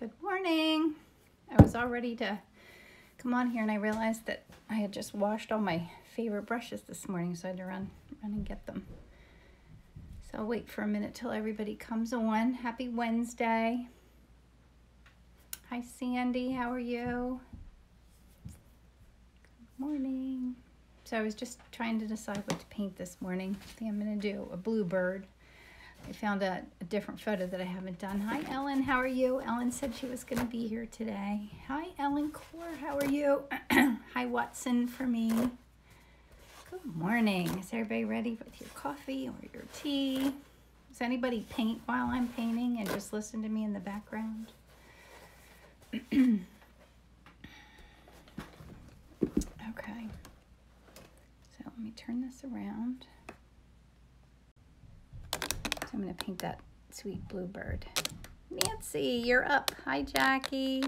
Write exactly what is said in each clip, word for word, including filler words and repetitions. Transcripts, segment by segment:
Good morning. I was all ready to come on here and I realized that I had just washed all my favorite brushes this morning, so I had to run, run and get them. So I'll wait for a minute till everybody comes on. Happy Wednesday. Hi Sandy, how are you? Good morning. So I was just trying to decide what to paint this morning. I think I'm gonna do a bluebird. I found a, a different photo that I haven't done. Hi, Ellen, how are you? Ellen said she was gonna be here today. Hi, Ellen Corr, how are you? Hi, Watson for me. Good morning. Is everybody ready with your coffee or your tea? Does anybody paint while I'm painting and just listen to me in the background? Okay. So let me turn this around. So I'm going to paint that sweet bluebird. Nancy, you're up. Hi, Jackie.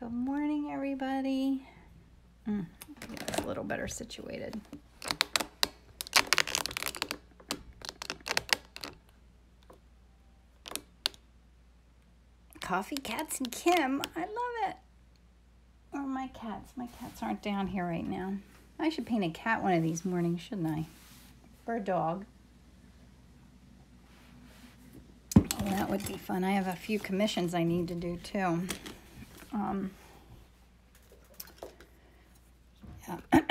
Good morning, everybody. Mm, I think that's a little better situated. Coffee, cats, and Kim. I love it. Oh, my cats. My cats aren't down here right now. I should paint a cat one of these mornings, shouldn't I? Or a dog. That would be fun. I have a few commissions I need to do too. Um,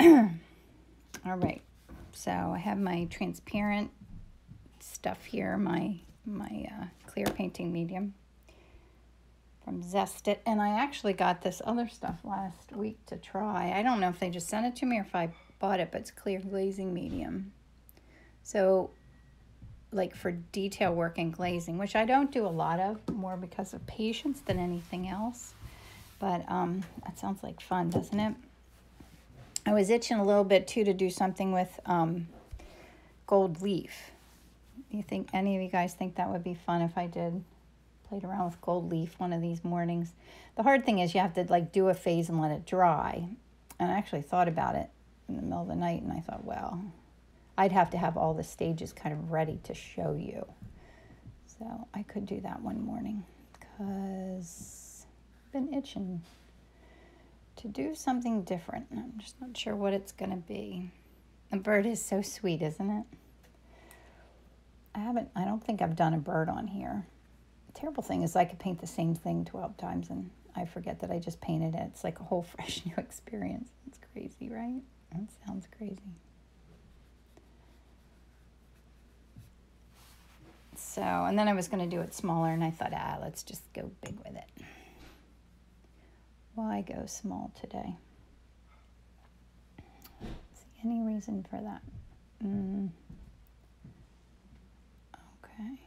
yeah. All right. So I have my transparent stuff here, my my uh, clear painting medium from Zest It, and I actually got this other stuff last week to try. I don't know if they just sent it to me or if I bought it, but it's clear glazing medium. So, like for detail work and glazing, which I don't do a lot of, more because of patience than anything else. But um, that sounds like fun, doesn't it? I was itching a little bit too to do something with um, gold leaf. You think, any of you guys think that would be fun if I did? Played around with gold leaf one of these mornings. The hard thing is you have to like do a phase and let it dry. And I actually thought about it in the middle of the night and I thought, well, I'd have to have all the stages kind of ready to show you. So I could do that one morning because I've been itching to do something different. And I'm just not sure what it's going to be. The bird is so sweet, isn't it? I haven't, I don't think I've done a bird on here. The terrible thing is I could paint the same thing twelve times and I forget that I just painted it. It's like a whole fresh new experience. It's crazy, right? That sounds crazy. So, and then I was going to do it smaller, and I thought, ah, let's just go big with it. Why go small today? See any reason for that? Mm. Okay.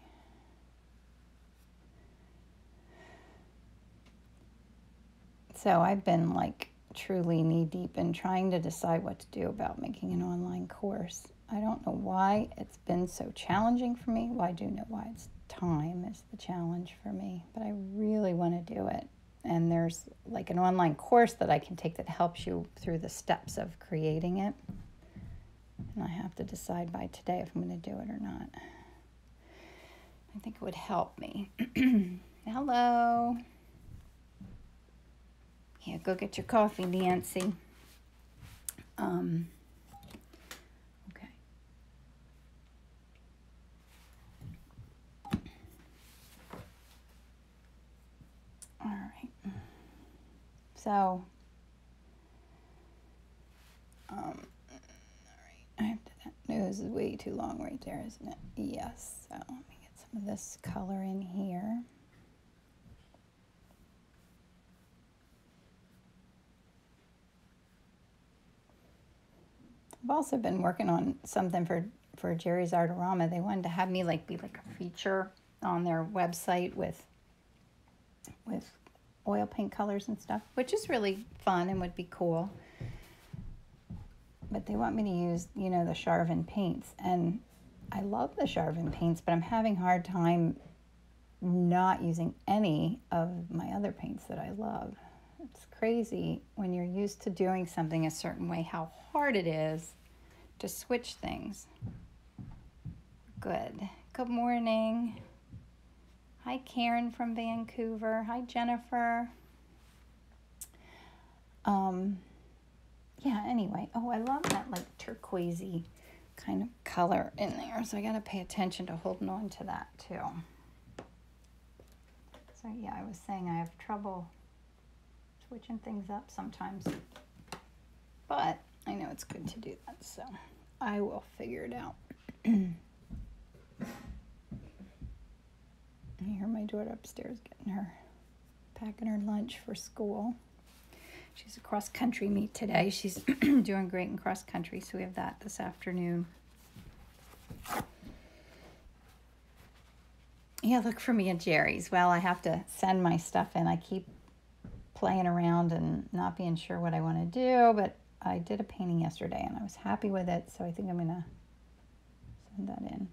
So I've been, like, truly knee-deep in trying to decide what to do about making an online course. I don't know why it's been so challenging for me. Well, I do know why. It's time is the challenge for me, but I really want to do it. And there's like an online course that I can take that helps you through the steps of creating it. And I have to decide by today if I'm going to do it or not. I think it would help me. Hello. Yeah, go get your coffee, Nancy. Um... All right, so, um, all right, I have to, that nose is way too long right there, isn't it? Yes, so let me get some of this color in here. I've also been working on something for, for Jerry's Art-O-Rama. They wanted to have me like be like a feature on their website with with oil paint colors and stuff, which is really fun and would be cool. But they want me to use, you know, the Charvin paints. And I love the Charvin paints, but I'm having a hard time not using any of my other paints that I love. It's crazy when you're used to doing something a certain way, how hard it is to switch things. Good. Good morning. Hi, Karen from Vancouver. Hi, Jennifer. Um, yeah, anyway. Oh, I love that, like, turquoisey kind of color in there. So I got to pay attention to holding on to that, too. So, yeah, I was saying I have trouble switching things up sometimes. But I know it's good to do that, so I will figure it out. I hear my daughter upstairs getting her, packing her lunch for school. She's a cross-country meet today. She's doing great in cross-country, so we have that this afternoon. Yeah, look for me at Jerry's. Well, I have to send my stuff in. I keep playing around and not being sure what I want to do, but I did a painting yesterday, and I was happy with it, so I think I'm going to send that in.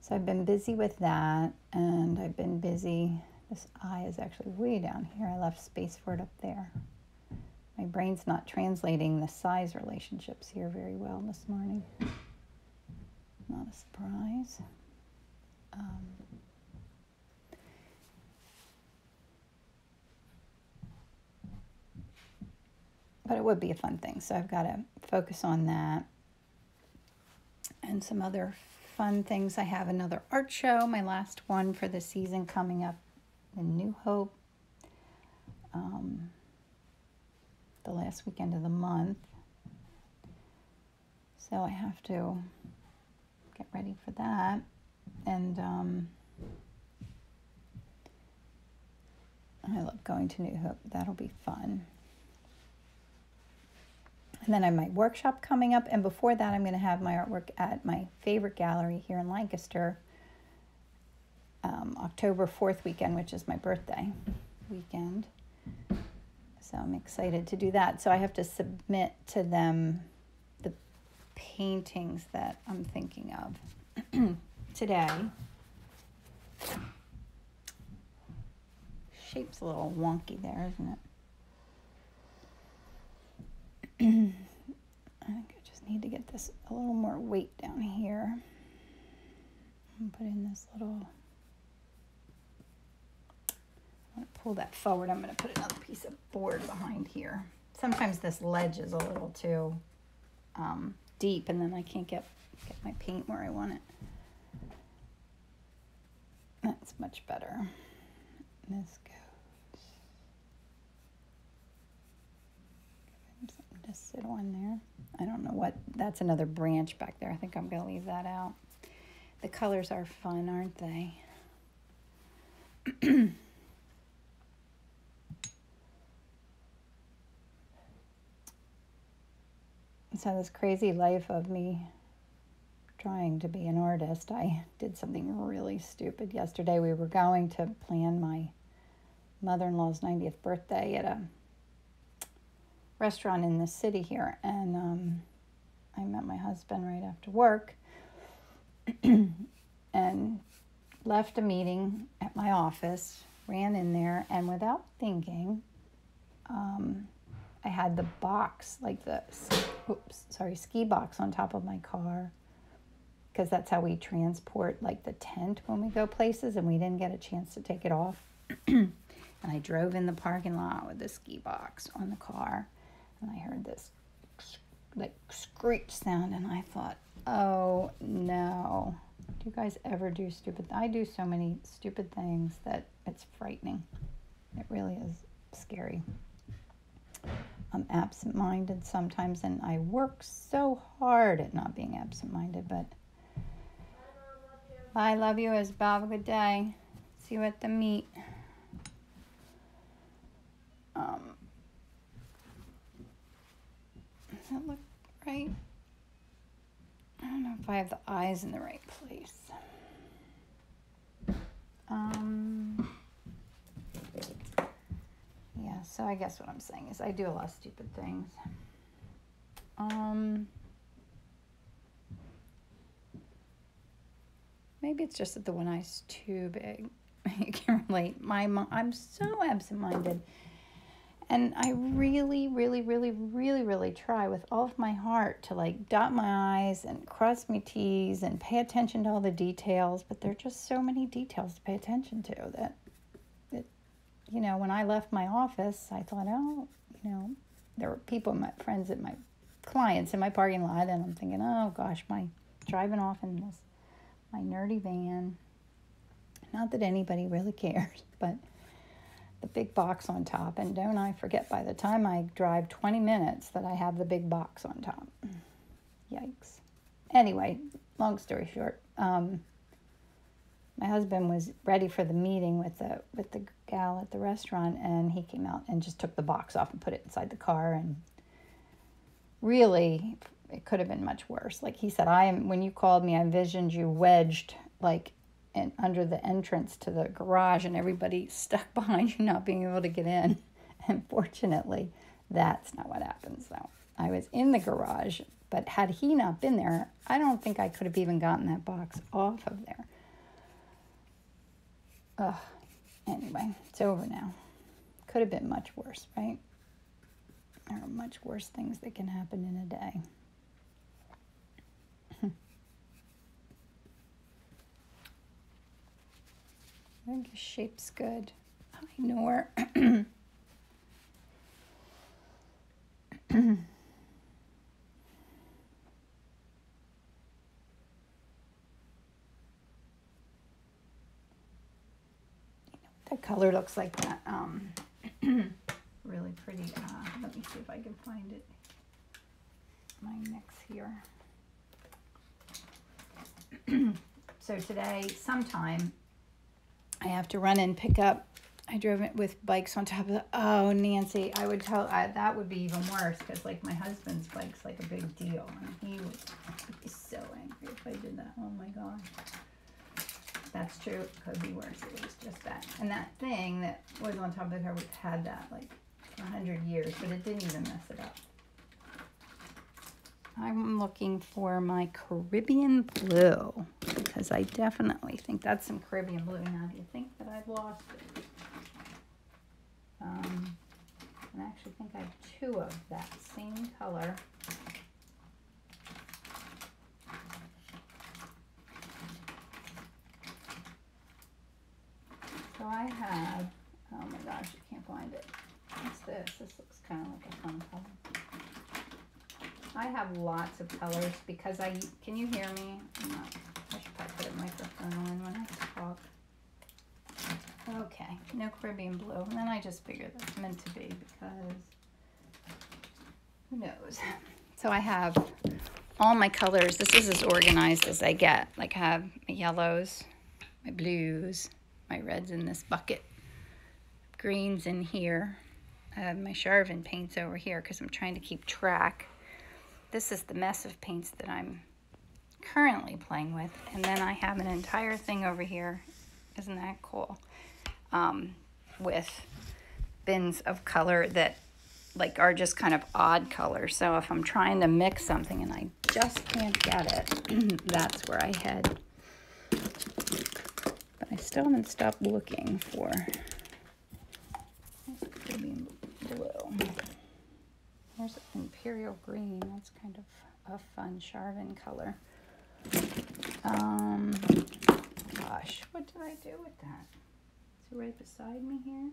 So I've been busy with that, and I've been busy. This eye is actually way down here. I left space for it up there. My brain's not translating the size relationships here very well this morning. Not a surprise. Um, but it would be a fun thing, so I've got to focus on that. And some other fun things. I have another art show, my last one for the season, coming up in New Hope, um, the last weekend of the month. So I have to get ready for that. And um, I love going to New Hope. That'll be fun. And then I have my workshop coming up. And before that, I'm going to have my artwork at my favorite gallery here in Lancaster. Um, October fourth weekend, which is my birthday weekend. So I'm excited to do that. So I have to submit to them the paintings that I'm thinking of today. Shape's a little wonky there, isn't it? I think I just need to get this a little more weight down here and put in this little, I'm going to pull that forward. I'm going to put another piece of board behind here. Sometimes this ledge is a little too um, deep, and then I can't get, get my paint where I want it. That's much better. This goes. Just sit on there. I don't know what, that's another branch back there. I think I'm going to leave that out. The colors are fun, aren't they? So this crazy life of me trying to be an artist, I did something really stupid yesterday. We were going to plan my mother-in-law's ninetieth birthday at a restaurant in the city here, and um, I met my husband right after work and left a meeting at my office, ran in there, and without thinking, um, I had the box, like the, oops, sorry, ski box on top of my car, because that's how we transport, like, the tent when we go places, and we didn't get a chance to take it off. And I drove in the parking lot with the ski box on the car. And I heard this, like, screech sound, and I thought, oh, no. Do you guys ever do stupid? I do so many stupid things that it's frightening. It really is scary. I'm absent-minded sometimes, and I work so hard at not being absent-minded, but I love you as Bob. A good day. See you at the meet. Um... Does that look right? I don't know if I have the eyes in the right place. Um, yeah, so I guess what I'm saying is I do a lot of stupid things. Um, maybe it's just that the one eye's too big. You can relate. My mom, I'm so absent-minded. And I really, really, really, really, really try with all of my heart to like dot my I's and cross my T's and pay attention to all the details, but there are just so many details to pay attention to that, it, you know, when I left my office, I thought, oh, you know, there were people, my friends at my clients in my parking lot, and I'm thinking, oh gosh, my driving off in this, my nerdy van. Not that anybody really cares, but the big box on top, and don't I forget by the time I drive twenty minutes that I have the big box on top. Yikes. Anyway, long story short, um, my husband was ready for the meeting with the with the gal at the restaurant, and he came out and just took the box off and put it inside the car, and really, it could have been much worse. Like he said, I am, when you called me, I envisioned you wedged, like, and under the entrance to the garage and everybody stuck behind you not being able to get in. And fortunately, that's not what happens, though. I was in the garage, but had he not been there, I don't think I could have even gotten that box off of there. Ugh. Anyway, it's over now. Could have been much worse, right? There are much worse things that can happen in a day. I think your shape's good. I know her. That color looks like that. Um, really pretty. Uh, let me see if I can find it. My neck's here. So today, sometime, I have to run and pick up. I drove it with bikes on top of the, oh, Nancy, I would tell, I, that would be even worse, because, like, my husband's bike's, like, a big deal, and he would be so angry if I did that. Oh, my God. That's true. It could be worse. It was just that. And that thing that was on top of the car, we've had that, like, a hundred years, but it didn't even mess it up. I'm looking for my Caribbean blue, because I definitely think that's some Caribbean blue. Now, do you think that I've lost it? Um, I actually think I have two of that same color. So I have, oh my gosh, you can't find it. What's this? This looks kind of like a fun color. I have lots of colors because I, can you hear me? I'm not, I should probably put a microphone on when I talk. Okay, no Caribbean blue. And then I just figured that's meant to be because who knows. So I have all my colors. This is as organized as I get. Like I have my yellows, my blues, my reds in this bucket, greens in here. I have my Charvin paints over here because I'm trying to keep track. This is the mess of paints that I'm currently playing with. And then I have an entire thing over here. Isn't that cool? Um, with bins of color that like are just kind of odd colors. So if I'm trying to mix something and I just can't get it, that's where I head. But I still haven't stopped looking for blue. There's Imperial Green. That's kind of a fun Charvin color. Um, gosh, what did I do with that? It's right beside me here.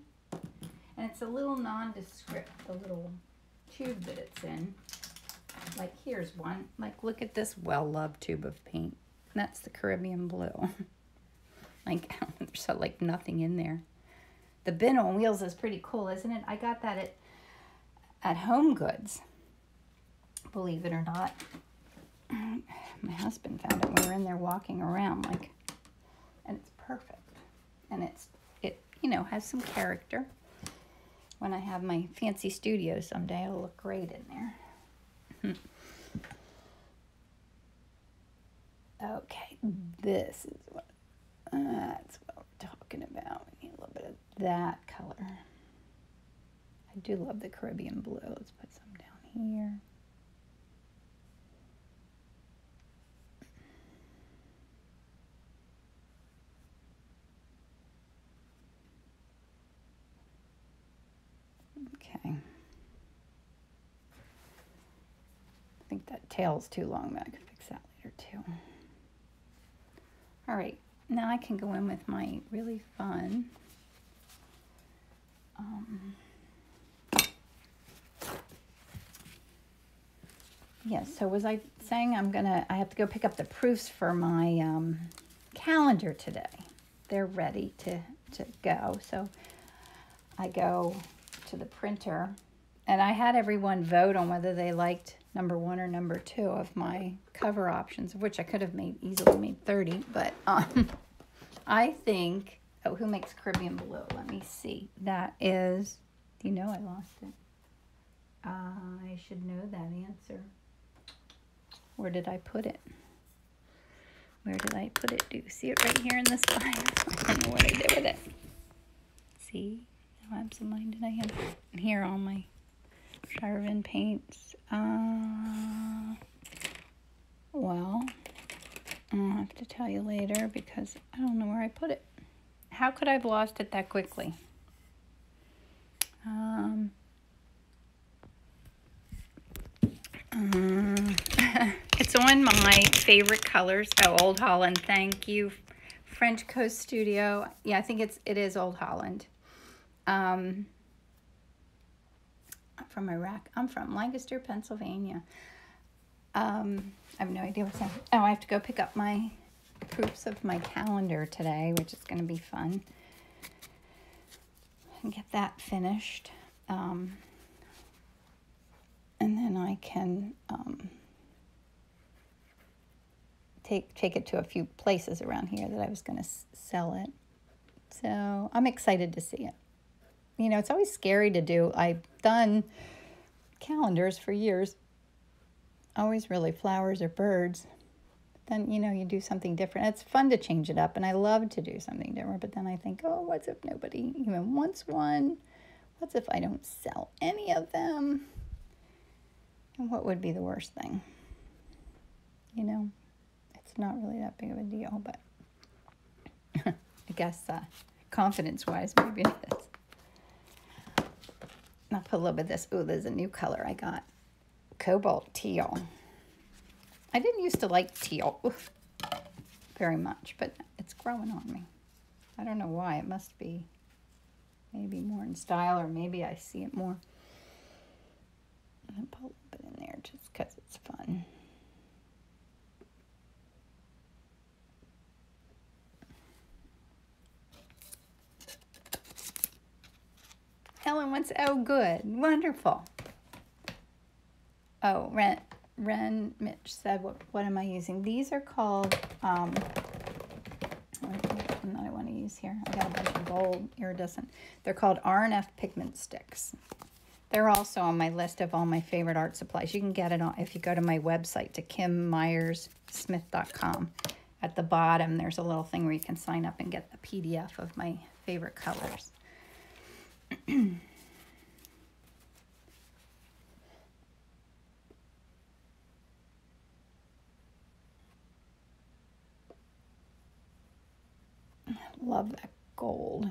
And it's a little nondescript, the little tube that it's in. Like, here's one. Like, look at this well-loved tube of paint. And that's the Caribbean blue. Like, there's so, like nothing in there. The bin on wheels is pretty cool, isn't it? I got that at... at Home Goods, believe it or not. My husband found it when we were in there walking around, like, and it's perfect. And it's, it, you know, has some character. When I have my fancy studio someday, it'll look great in there. Okay, this is what, uh, that's what we're talking about. We need a little bit of that color. I do love the Caribbean blue. Let's put some down here. Okay. think that tail's too long, but I could fix that later too. All right, now I can go in with my really fun um, yes, yeah, so was I saying I'm gonna, I have to go pick up the proofs for my um, calendar today. They're ready to, to go. So I go to the printer and I had everyone vote on whether they liked number one or number two of my cover options, of which I could have made easily made thirty, but um, I think, oh, who makes Caribbean Blue? Let me see. That is, you know, I lost it. Uh, I should know that answer. Where did I put it? Where did I put it? Do you see it right here in this line? I don't know what I did with it. See how absent-minded I am. Here on my Charvin paints. Uh, well, I'll have to tell you later because I don't know where I put it. How could I have lost it that quickly? Um... Um, it's on my favorite colors. Oh, Old Holland. Thank you, French Coast Studio. Yeah, I think it's it is Old Holland. Um, I'm from Iraq. I'm from Lancaster, Pennsylvania. Um, I have no idea what's happening. Oh, I have to go pick up my proofs of my calendar today, which is going to be fun. And get that finished. Um. And then I can um, take take it to a few places around here that I was going to sell it. So I'm excited to see it. You know, it's always scary to do. I've done calendars for years. Always really flowers or birds. But then, you know, you do something different. It's fun to change it up, and I love to do something different. But then I think, oh, what's if nobody even wants one? What's if I don't sell any of them? And what would be the worst thing? You know, it's not really that big of a deal, but I guess uh, confidence-wise, maybe it is. I'll put a little bit of this. Ooh, there's a new color I got. Cobalt teal. I didn't used to like teal oof, very much, but it's growing on me. I don't know why. It must be maybe more in style, or maybe I see it more. I'm going to put it in there just because it's fun. Ellen wants, oh, good. Wonderful. Oh, Ren, Ren Mitch said, what, what am I using? These are called, um, one that I want to use here. I got a bunch of gold iridescent. They're called R and F pigment sticks. They're also on my list of all my favorite art supplies. You can get it on if you go to my website, to Kim Myers Smith dot com. At the bottom, there's a little thing where you can sign up and get the P D F of my favorite colors. Love that gold.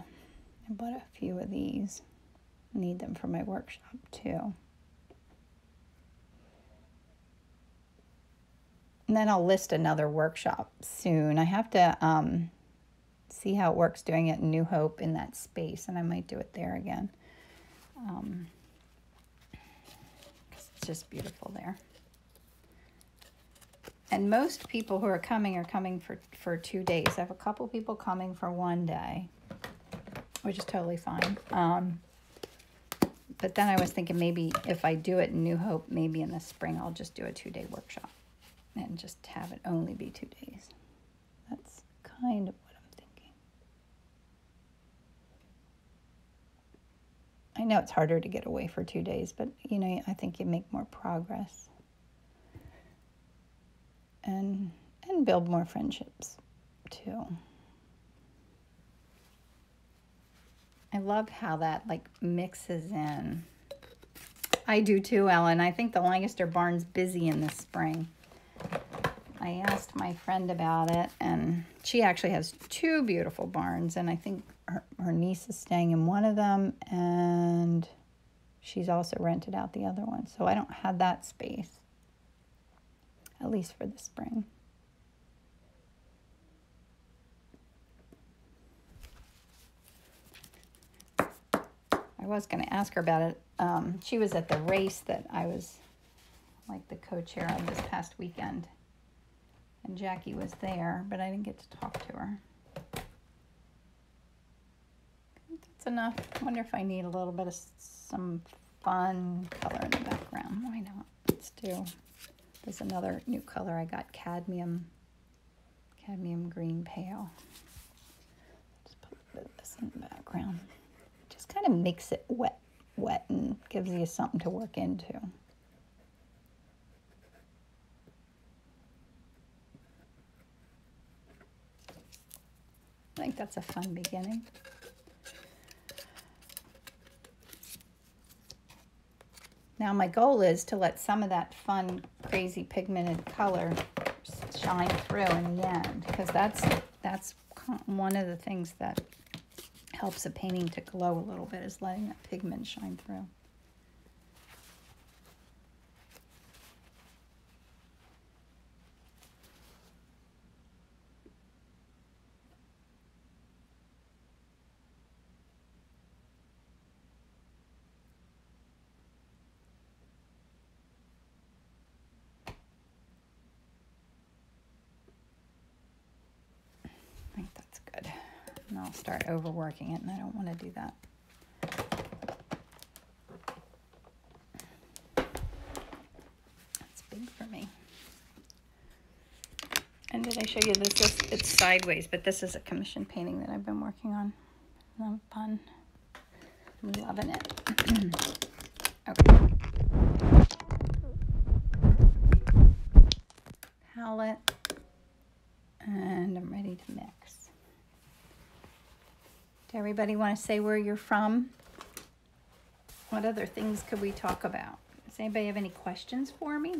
I bought a few of these. Need them for my workshop too. And then I'll list another workshop soon. I have to um, see how it works doing it in New Hope in that space, and I might do it there again. Um, 'cause it's just beautiful there. And most people who are coming are coming for, for two days. I have a couple people coming for one day, which is totally fine. Um, But then I was thinking maybe if I do it in New Hope, maybe in the spring, I'll just do a two-day workshop and just have it only be two days. That's kind of what I'm thinking. I know it's harder to get away for two days, but, you know, I think you make more progress and, and build more friendships, too. I love how that like mixes in. I do too, Ellen. I think the Lancaster barn's busy in the spring. I asked my friend about it, and she actually has two beautiful barns, and I think her, her niece is staying in one of them, and she's also rented out the other one, so I don't have that space. at least for the spring. I was going to ask her about it. Um, she was at the race that I was like the co-chair of this past weekend, and Jackie was there, but I didn't get to talk to her. That's enough. I wonder if I need a little bit of some fun color in the background. Why not? Let's do, there's another new color I got, cadmium, cadmium green pale. Just put a bit of this in the background. Just kind of makes it wet, wet and gives you something to work into. I think that's a fun beginning. Now my goal is to let some of that fun, crazy pigmented color shine through in the end, because that's, that's one of the things that helps a painting to glow a little bit, is letting that pigment shine through. I'll start overworking it, and I don't want to do that. That's big for me. And did I show you this? Is, it's sideways, but this is a commission painting that I've been working on. Love fun. I'm loving it. Okay. Palette. And I'm ready to mix. Everybody want to say where you're from? What other things could we talk about? Does anybody have any questions for me?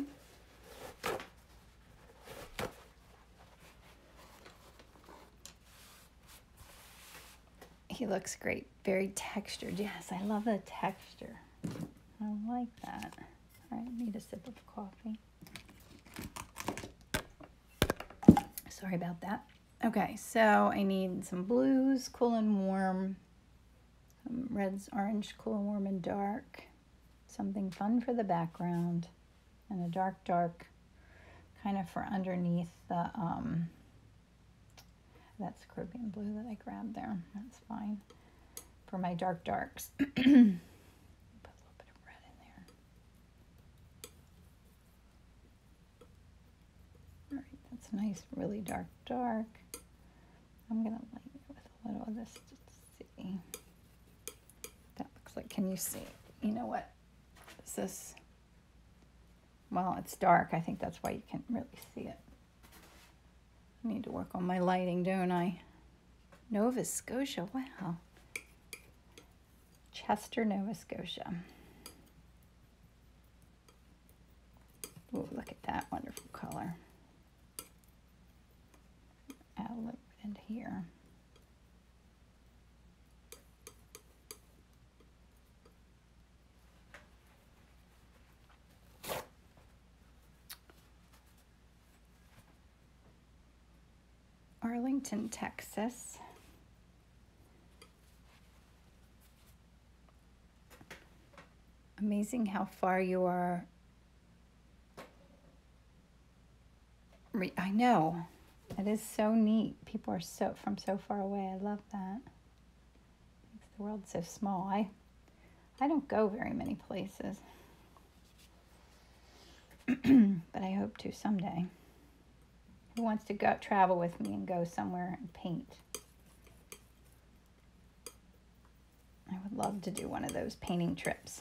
He looks great. Very textured. Yes, I love the texture. I like that. All right, I need a sip of coffee. Sorry about that. Okay, so I need some blues, cool and warm, some reds, orange, cool and warm and dark, something fun for the background, and a dark, dark kind of for underneath the, um, that's Caribbean blue that I grabbed there. That's fine for my dark darks. Put a little bit of red in there. All right, that's nice, really dark, dark. I'm going to lighten it with a little of this just to see. That looks like, can you see? You know what? Is this? Well, it's dark. I think that's why you can't really see it. I need to work on my lighting, don't I? Nova Scotia, wow. Chester, Nova Scotia. Ooh, look at that wonderful color. Add a little bit into here. Arlington, Texas. Amazing how far you are. Re- I know. It is so neat. People are so from so far away. I love that. Makes the world so small. I, I don't go very many places, but I hope to someday. Who wants to go travel with me and go somewhere and paint? I would love to do one of those painting trips.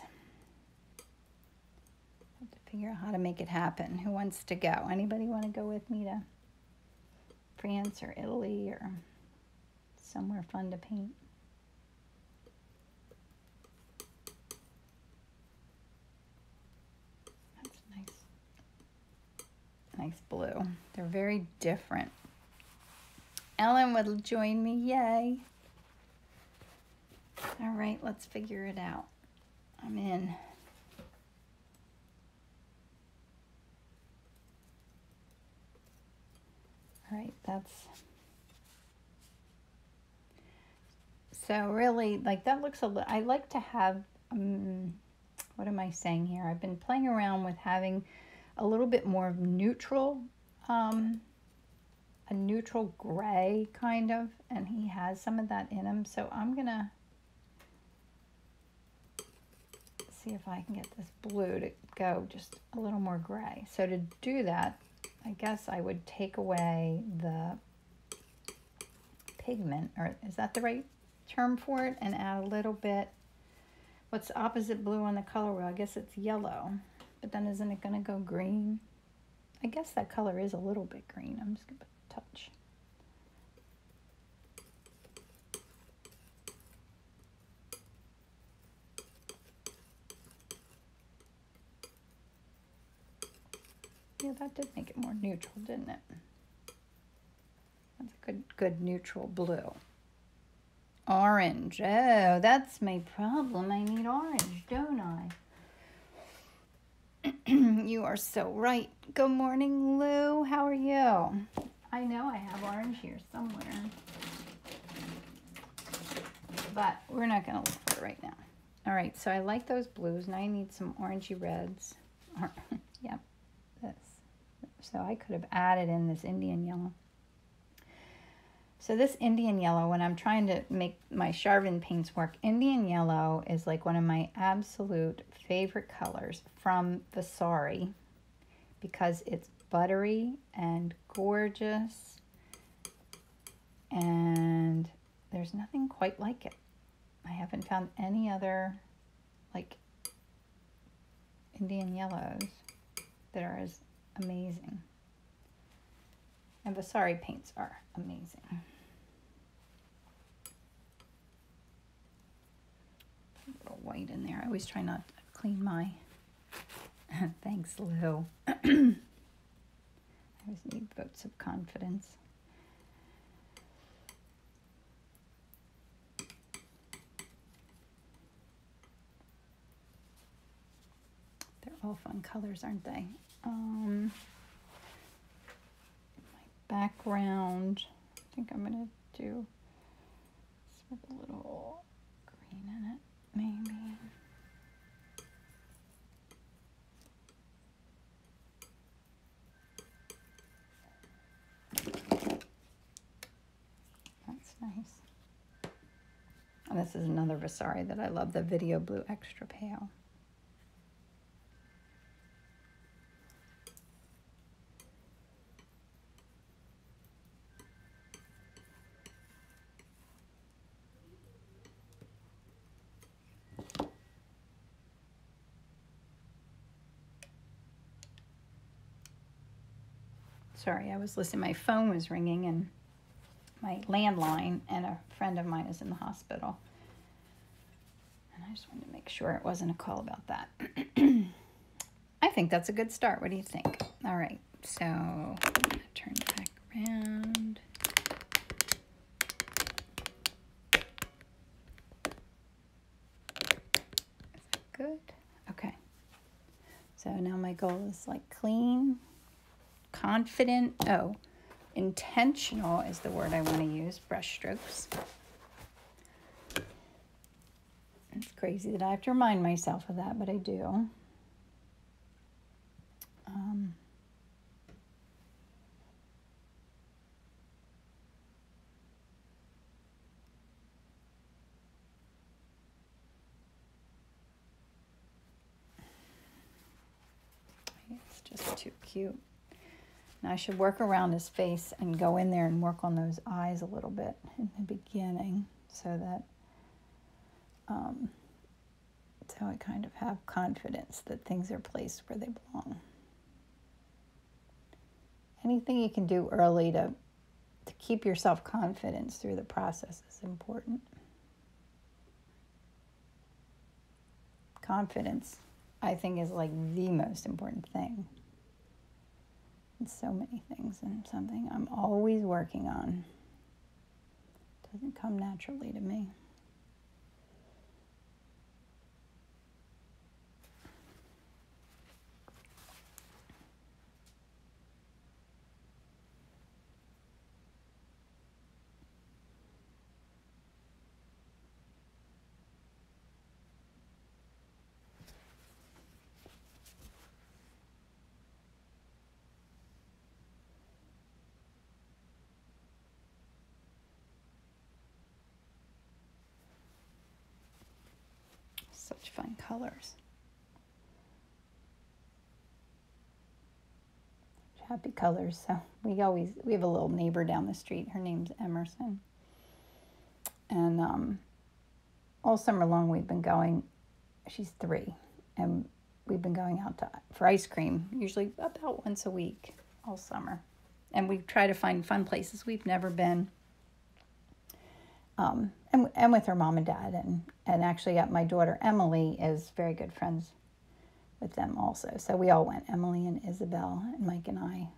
Have to figure out how to make it happen. Who wants to go? Anybody want to go with me to France or Italy or somewhere fun to paint? That's nice. Nice blue. They're very different. Ellen would join me. Yay. All right, let's figure it out. I'm in. right, that's, so really, like, that looks a little, I like to have, um, what am I saying here? I've been playing around with having a little bit more of neutral, um, a neutral gray, kind of, and he has some of that in him, so I'm gonna see if I can get this blue to go just a little more gray. So to do that, I guess I would take away the pigment, or is that the right term for it? And add a little bit, what's opposite blue on the color wheel? I guess it's yellow, but then isn't it gonna go green? I guess that color is a little bit green. I'm just gonna put a touch. Yeah, that did make it more neutral, didn't it? That's a good, good neutral blue. Orange. Oh, that's my problem. I need orange, don't I? You are so right. Good morning, Lou. How are you? I know I have orange here somewhere, but we're not going to look for it right now. All right, so I like those blues. Now I need some orangey reds. Or, yep. So I could have added in this Indian yellow. So this Indian yellow, when I'm trying to make my Charvin paints work, Indian yellow is like one of my absolute favorite colors from Vasari because it's buttery and gorgeous, and there's nothing quite like it. I haven't found any other like Indian yellows that are as amazing. And Vasari paints are amazing. Put a little white in there. I always try not to clean my... Thanks, Lou. I always need votes of confidence. They're all fun colors, aren't they? Um, my background, I think I'm going to do with a little green in it, maybe. That's nice. And this is another Vasari that I love, the Video Blue Extra Pale. Sorry, I was listening. My phone was ringing, and my landline, and a friend of mine is in the hospital. And I just wanted to make sure it wasn't a call about that. I think that's a good start. What do you think? All right, so I'm gonna turn it back around. Is that good? Okay. So now my goal is like clean. Confident, oh, intentional is the word I want to use, brush strokes. It's crazy that I have to remind myself of that, but I do. Um, it's just too cute. Now I should work around his face and go in there and work on those eyes a little bit in the beginning so that um, so I kind of have confidence that things are placed where they belong. Anything you can do early to, to keep yourself confident through the process is important. Confidence, I think, is like the most important thing. So many things, and something I'm always working on. Doesn't come naturally to me. fun colors. Happy colors. So we always, we have a little neighbor down the street. Her name's Emerson. And um, all summer long we've been going, she's three, and we've been going out to, for ice cream, usually about once a week all summer. And we try to find fun places we've never been. Um, and, and with her mom and dad. And, and actually my daughter Emily is very good friends with them also. So we all went, Emily and Isabel and Mike and I,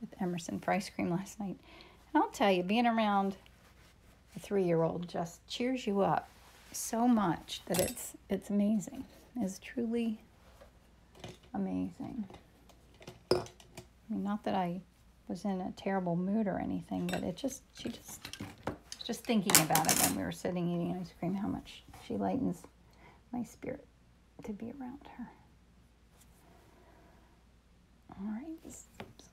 with Emerson for ice cream last night. And I'll tell you, being around a three-year-old just cheers you up so much that it's it's amazing. It's truly amazing. I mean, not that I was in a terrible mood or anything, but it just, she just, just thinking about it when we were sitting eating ice cream, how much she lightens my spirit to be around her. All right, it's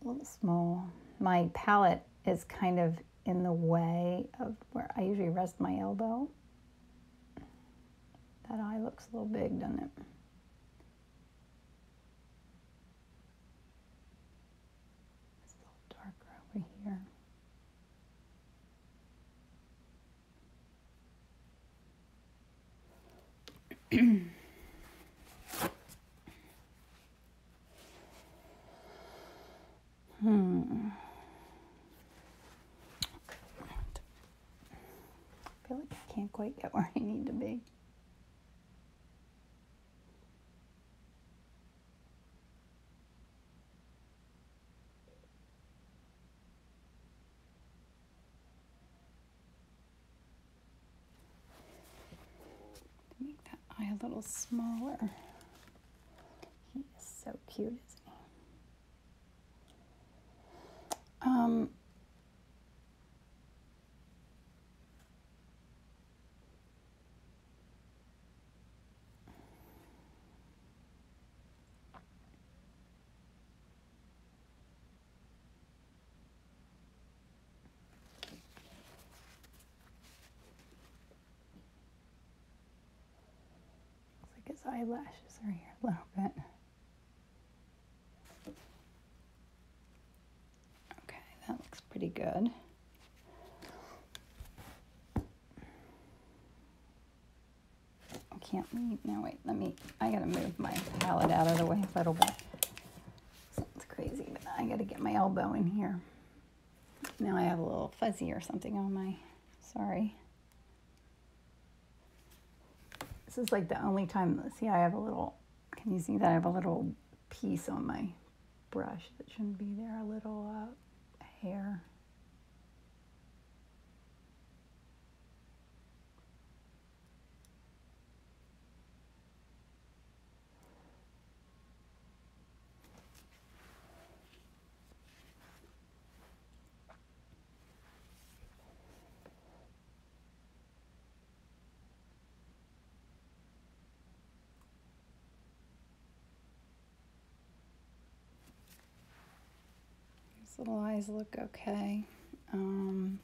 a little small. My palette is kind of in the way of where I usually rest my elbow. That eye looks a little big, doesn't it? It's a little darker over here. Hmm. I feel like I can't quite get where I need to be. To make that eye a little smaller. He is so cute, isn't he? Um, looks like his eyelashes are here a little bit. That looks pretty good. I can't leave. No, wait, let me, I gotta move my palette out of the way a little bit. Sounds crazy, but I gotta get my elbow in here. Now I have a little fuzzy or something on my, sorry. This is like the only time, see, I have a little, can you see that I have a little piece on my brush that shouldn't be there, a little, uh, hair. Little eyes look okay. Um,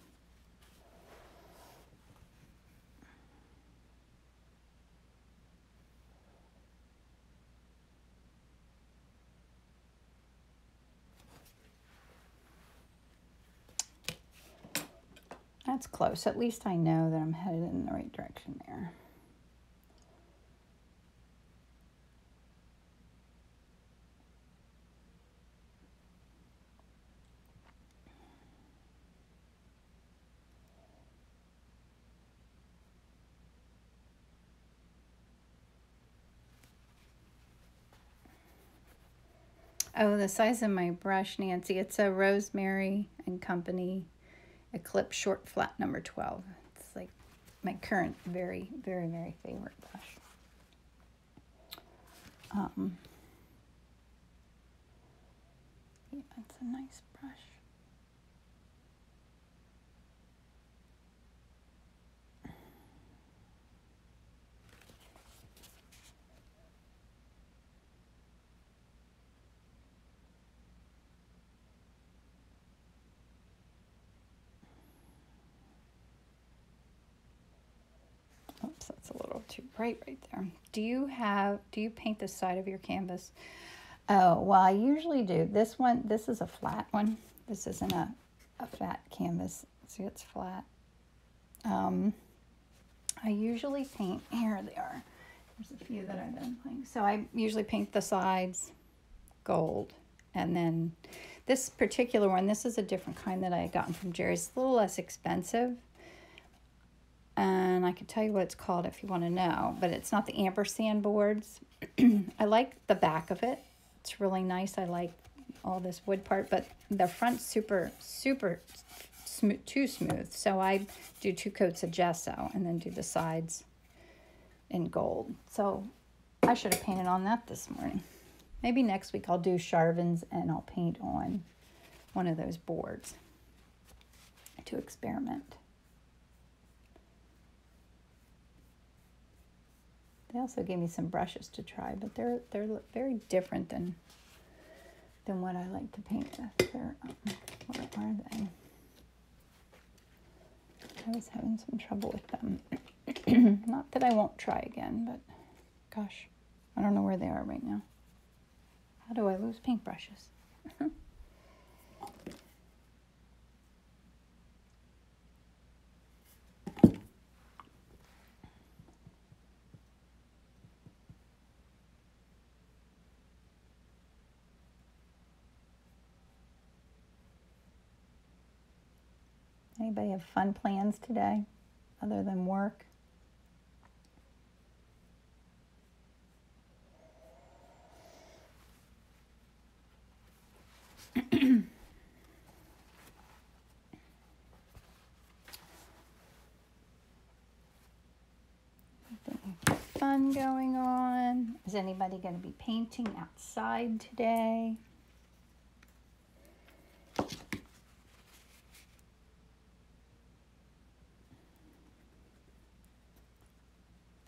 that's close. At least I know that I'm headed in the right direction there. Oh, the size of my brush, Nancy. It's a Rosemary and Company Eclipse short flat number twelve. It's like my current very, very, very favorite brush. Um, yeah, it's a nice brush. That's a little little too bright right there. Do you have, do you paint the side of your canvas? Oh, well, I usually do. This one, this is a flat one. This isn't a, a fat canvas. See, it's flat. Um, I usually paint, here they are. There's a few that I've been playing. So I usually paint the sides gold. And then this particular one, this is a different kind that I had gotten from Jerry's. It's a little less expensive. And I can tell you what it's called if you want to know. But it's not the ampersand boards. I like the back of it. It's really nice. I like all this wood part. But the front's super, super smooth, too smooth. So I do two coats of gesso and then do the sides in gold. So I should have painted on that this morning. Maybe next week I'll do Charvin's and I'll paint on one of those boards to experiment. They also gave me some brushes to try, but they're they're very different than than what I like to paint with. They're, um, what are they? I was having some trouble with them. Not that I won't try again, but gosh, I don't know where they are right now. How do I lose paintbrushes? Anybody have fun plans today other than work? Fun going on? Is anybody going to be painting outside today? I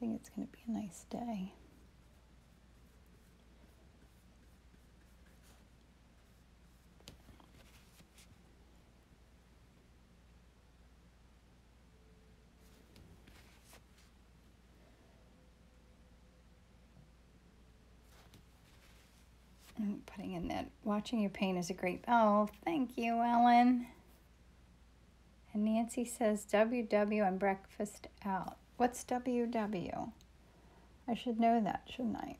think it's going to be a nice day. I'm putting in that watching you paint is a great, oh, thank you, Ellen. And Nancy says W W and breakfast out. What's W W? I should know that, shouldn't I?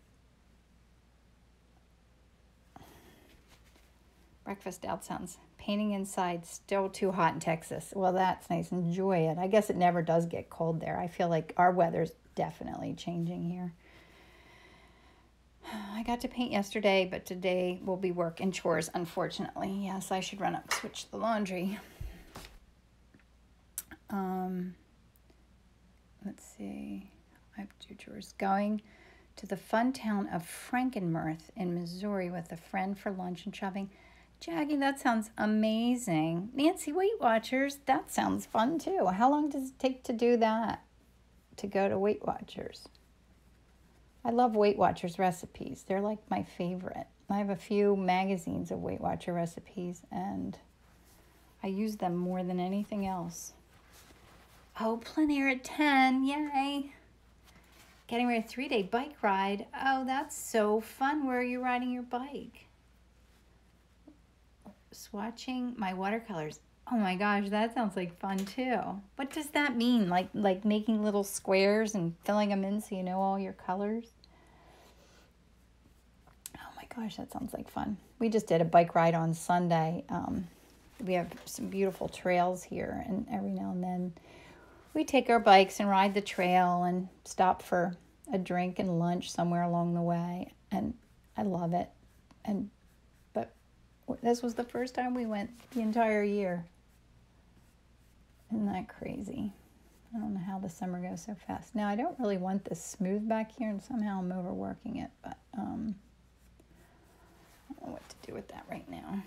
Breakfast out sounds painting inside, still too hot in Texas. Well, that's nice. Enjoy it. I guess it never does get cold there. I feel like our weather's definitely changing here. I got to paint yesterday, but today will be work and chores, unfortunately. Yes, I should run up and switch the laundry. Um, let's see. I have two chores. Going to the fun town of Frankenmuth in Missouri with a friend for lunch and shopping. Jackie, that sounds amazing. Nancy, Weight Watchers, that sounds fun too. How long does it take to do that, to go to Weight Watchers? I love Weight Watchers recipes. They're like my favorite. I have a few magazines of Weight Watcher recipes, and I use them more than anything else. Oh, plein air at ten, yay. Getting ready for a three-day bike ride. Oh, that's so fun. Where are you riding your bike? Swatching my watercolors. Oh my gosh, that sounds like fun too. What does that mean? Like like making little squares and filling them in so you know all your colors? Oh my gosh, that sounds like fun. We just did a bike ride on Sunday. Um, we have some beautiful trails here, and every now and then we take our bikes and ride the trail and stop for a drink and lunch somewhere along the way, and I love it. And but this was the first time we went the entire year. Isn't that crazy? I don't know how the summer goes so fast. Now, I don't really want this smooth back here, and somehow I'm overworking it, but um, I don't know what to do with that right now.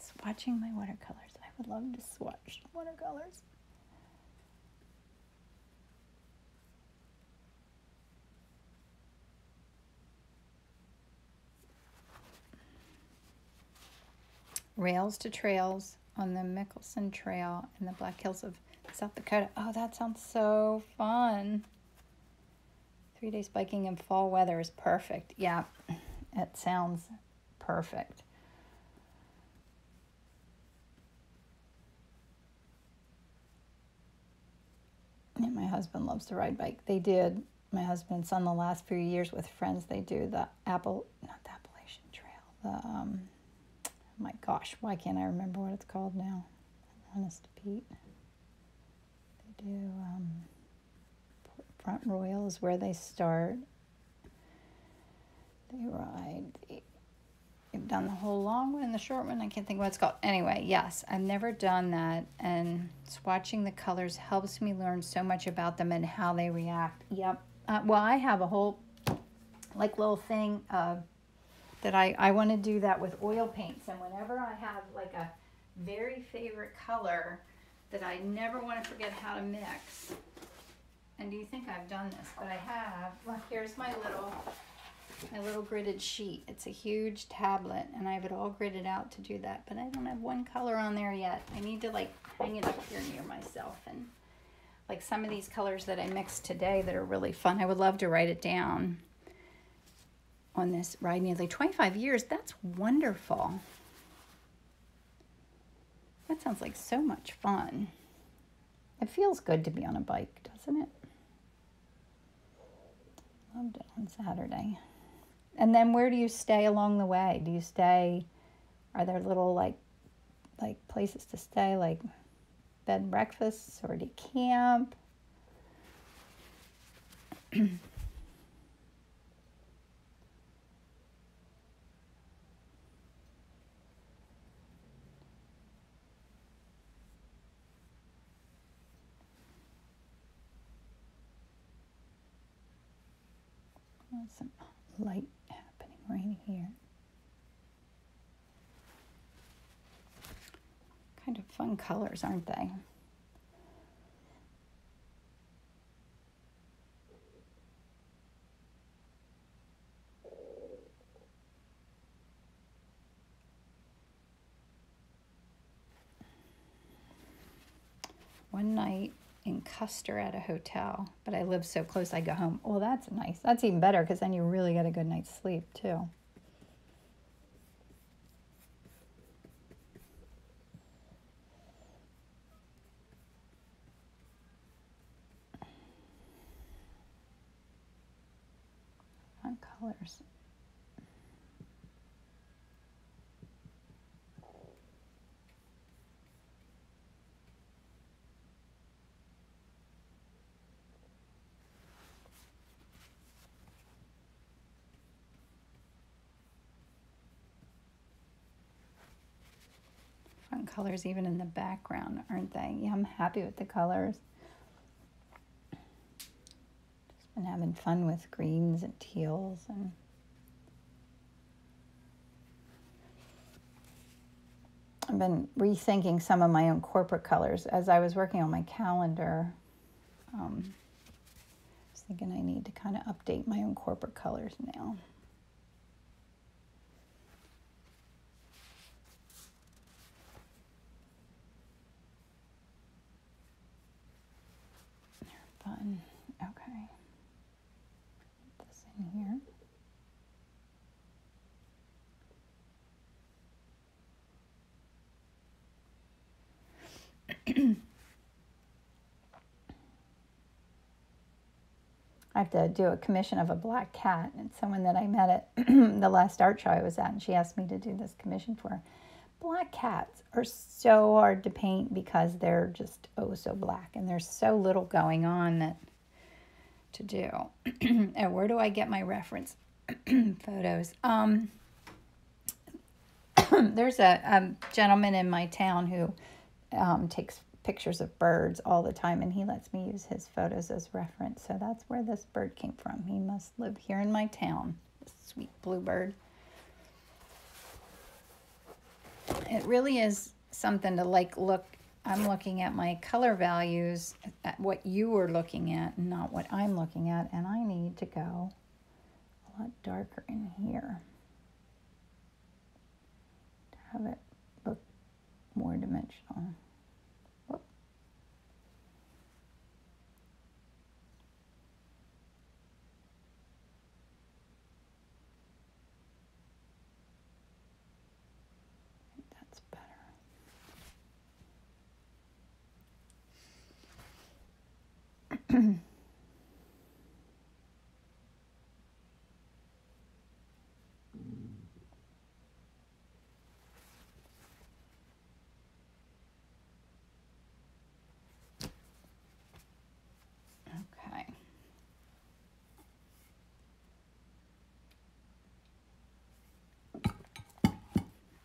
Swatching my watercolors. I would love to swatch watercolors. Rails to trails on the Mickelson Trail in the Black Hills of South Dakota. Oh, that sounds so fun. Three days biking in fall weather is perfect. Yeah, it sounds perfect. Yeah, my husband loves to ride bike. They did. My husband's son, the last few years with friends, they do the Apple, not the Appalachian Trail. The, um, oh my gosh, why can't I remember what it's called now? Honest Pete. They do, um, Front Royal is where they start. They ride, the, they've done the whole long one and the short one. I can't think what it's called. Anyway, yes, I've never done that. And swatching the colors helps me learn so much about them and how they react. Yep. Uh, well, I have a whole, like, little thing uh, that I, I want to do that with oil paints. And whenever I have, like, a very favorite color that I never want to forget how to mix, and do you think I've done this? But I have. Well, here's my little, my little gridded sheet. It's a huge tablet, and I have it all gridded out to do that. But I don't have one color on there yet. I need to, like, hang it up here near myself. And, like, some of these colors that I mixed today that are really fun, I would love to write it down on this ride. Nearly twenty-five years. That's wonderful. That sounds like so much fun. It feels good to be on a bike, doesn't it? Loved it on Saturday. And then where do you stay along the way? Do you stay, are there little like like places to stay, like bed and breakfasts, or do you camp? Some light happening right here. Kind of fun colors, aren't they? One night in Custer at a hotel, but I live so close I go home. Oh, that's nice. That's even better, because then you really get a good night's sleep too. Fun colors. Colors even in the background, aren't they? Yeah, I'm happy with the colors. Just been having fun with greens and teals and I've been rethinking some of my own corporate colors. As I was working on my calendar, um, I was thinking I need to kind of update my own corporate colors now. Fun. Okay. Put this in here. I have to do a commission of a black cat, and someone that I met at the last art show I was at, and she asked me to do this commission for her. Black cats are so hard to paint because they're just oh so black, and there's so little going on that to do. And where do I get my reference photos? Um, there's a, a gentleman in my town who um, takes pictures of birds all the time, and he lets me use his photos as reference. So that's where this bird came from. He must live here in my town, this sweet bluebird. It really is something to, like, look. I'm looking at my color values, at what you were looking at, not what I'm looking at, and I need to go a lot darker in here to have it look more dimensional. Whoop.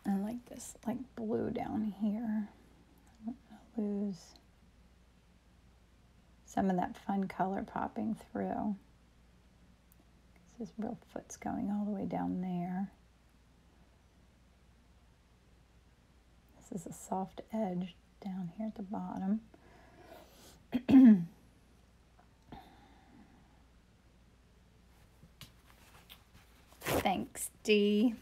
I like this like blue down here. I don't want to lose some of that fun color popping through. This real foot's going all the way down there. This is a soft edge down here at the bottom. Thanks, Dee.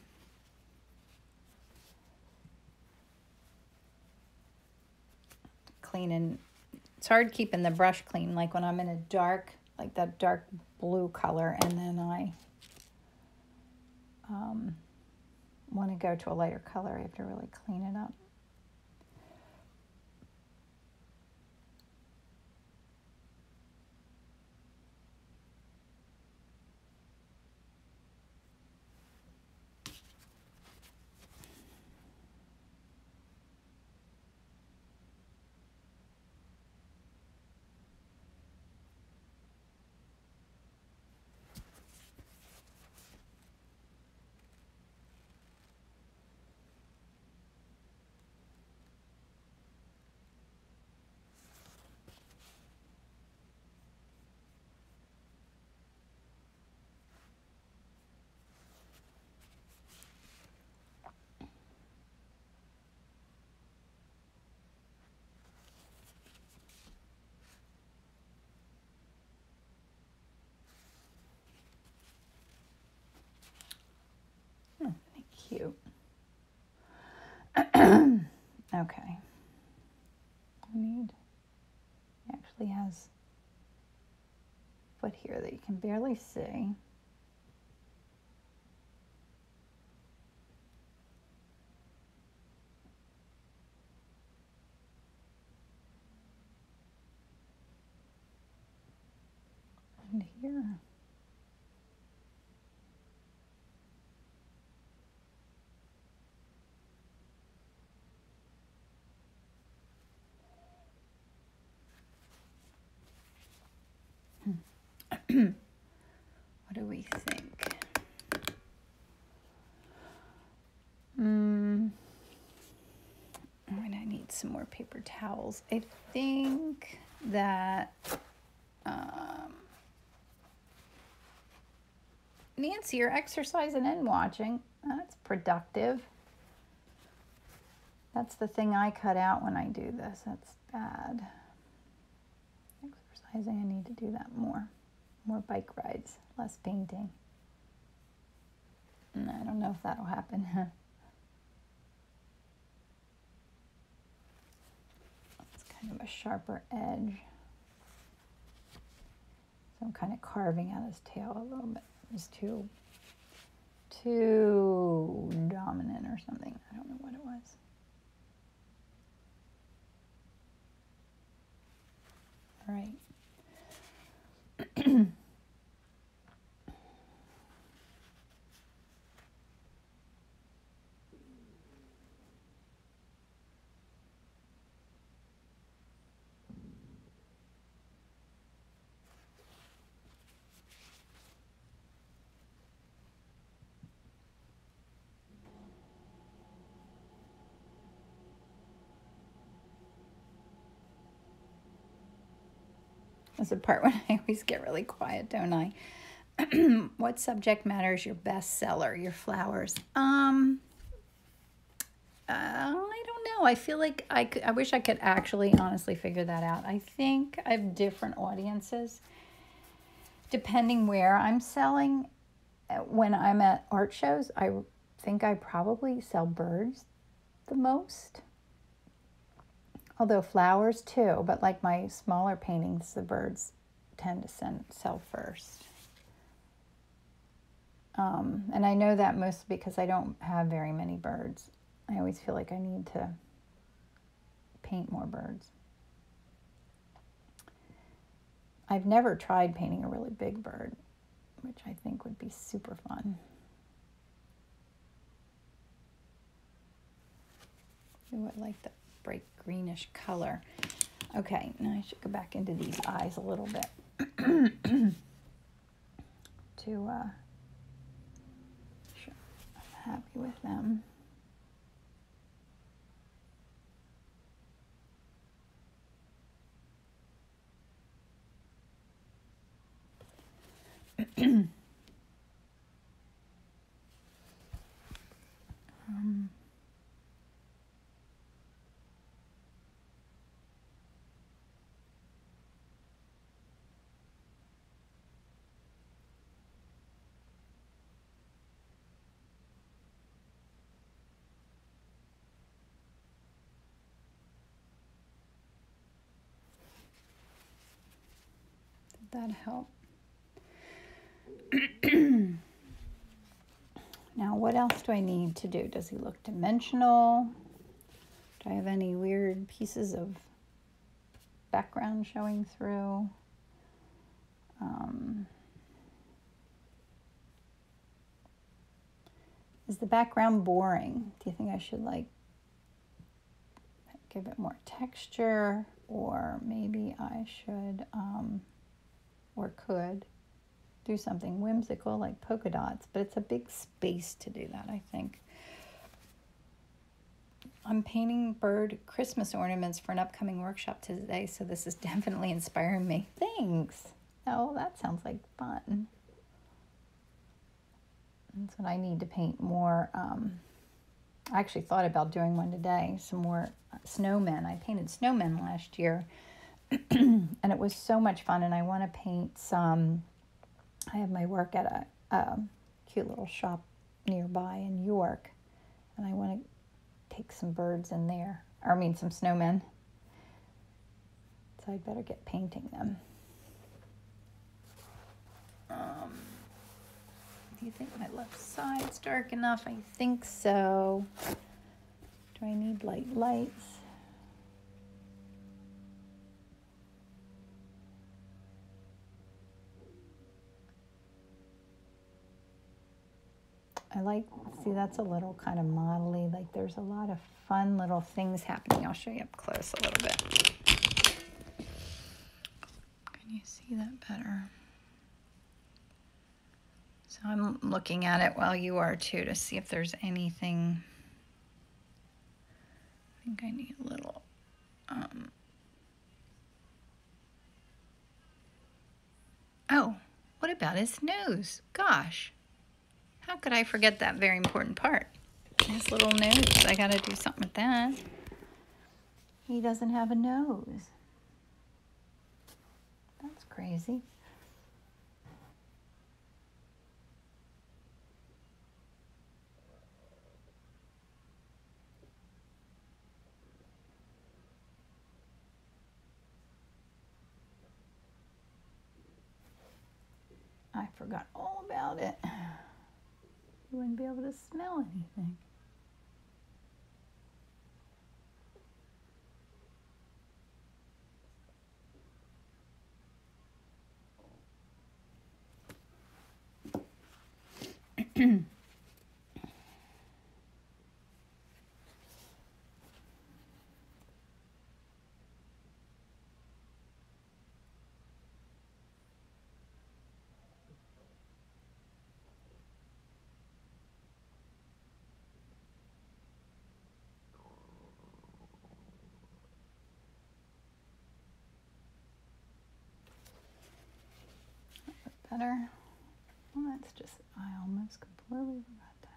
And it's hard keeping the brush clean, like when I'm in a dark, like that dark blue color, and then I um, want to go to a lighter color. I have to really clean it up. Cute. Okay. I need, it actually has a foot here that you can barely see. And here. What do we think? Mm, I mean, I need some more paper towels. I think that um, Nancy, you're exercising and watching. That's productive. That's the thing I cut out when I do this. That's bad. Exercising, I need to do that more. More bike rides, less painting. And I don't know if that'll happen. It's kind of a sharper edge. So I'm kind of carving out his tail a little bit. It's too, too dominant or something. I don't know what it was. All right. That's the part when I always get really quiet, don't I? What subject matter is your best seller, your flowers? Um, uh, I don't know. I feel like I could, I wish I could actually honestly figure that out. I think I have different audiences depending where I'm selling. When I'm at art shows, I think I probably sell birds the most. Although flowers too, but like my smaller paintings, the birds tend to send, sell first. Um, and I know that mostly because I don't have very many birds. I always feel like I need to paint more birds. I've never tried painting a really big bird, which I think would be super fun. Ooh, I like the bright greenish color. Okay, now I should go back into these eyes a little bit to uh, sure I'm happy with them. um, did that help? Now, what else do I need to do? Does he look dimensional? Do I have any weird pieces of background showing through? Um, is the background boring? Do you think I should like give it more texture, or maybe I should um, or could do something whimsical like polka dots, but it's a big space to do that, I think. I'm painting bird Christmas ornaments for an upcoming workshop today, so this is definitely inspiring me. Thanks. Oh, that sounds like fun. That's what I need to paint more. Um, I actually thought about doing one today, some more snowmen. I painted snowmen last year, and it was so much fun, and I want to paint some. I have my work at a, a cute little shop nearby in York, and I want to take some birds in there, or I mean some snowmen, so I'd better get painting them. Um, do you think my left side's dark enough? I think so. Do I need light lights? I like, see, that's a little kind of modelly. Like, there's a lot of fun little things happening. I'll show you up close a little bit. Can you see that better? So I'm looking at it while you are too, to see if there's anything. I think I need a little, um, oh, what about his nose? Gosh. How could I forget that very important part? His little nose. I gotta do something with that. He doesn't have a nose. That's crazy. I forgot all about it. You wouldn't be able to smell anything. Better. Well, that's just, I almost completely forgot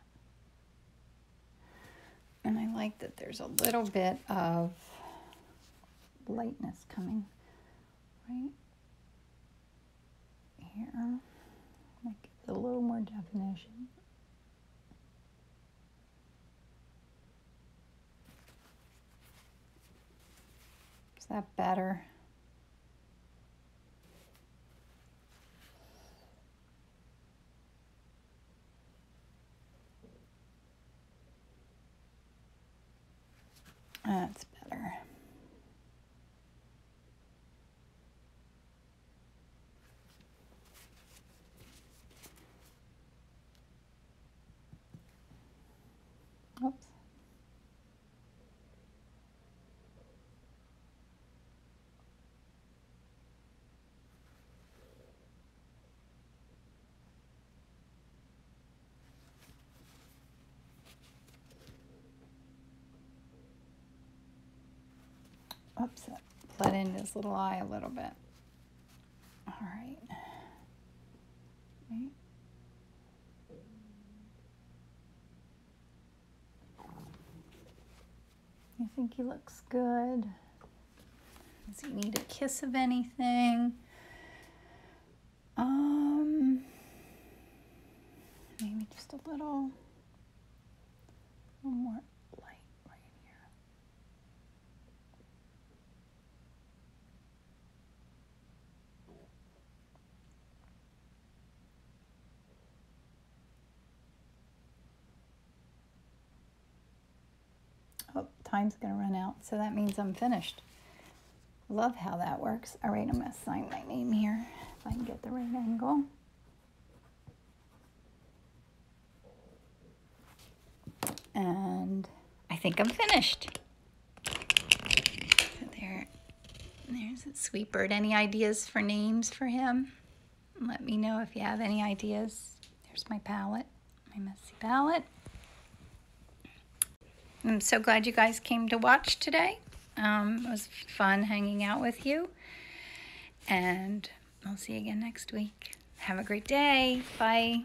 that. And I like that there's a little bit of lightness coming right here. Make it a little more definition. Is that better? That's better. Oops, that let in his little eye a little bit. All right. Okay. I think he looks good. Does he need a kiss of anything? Um, maybe just a little, a little more light right in here. Oh, time's gonna run out, so that means I'm finished. Love how that works. All right, I'm gonna sign my name here if I can get the right angle. And I think I'm finished. So there, there's a sweet bird. Any ideas for names for him? Let me know if you have any ideas. There's my palette, my messy palette. I'm so glad you guys came to watch today. Um, it was fun hanging out with you, and I'll see you again next week. Have a great day. Bye.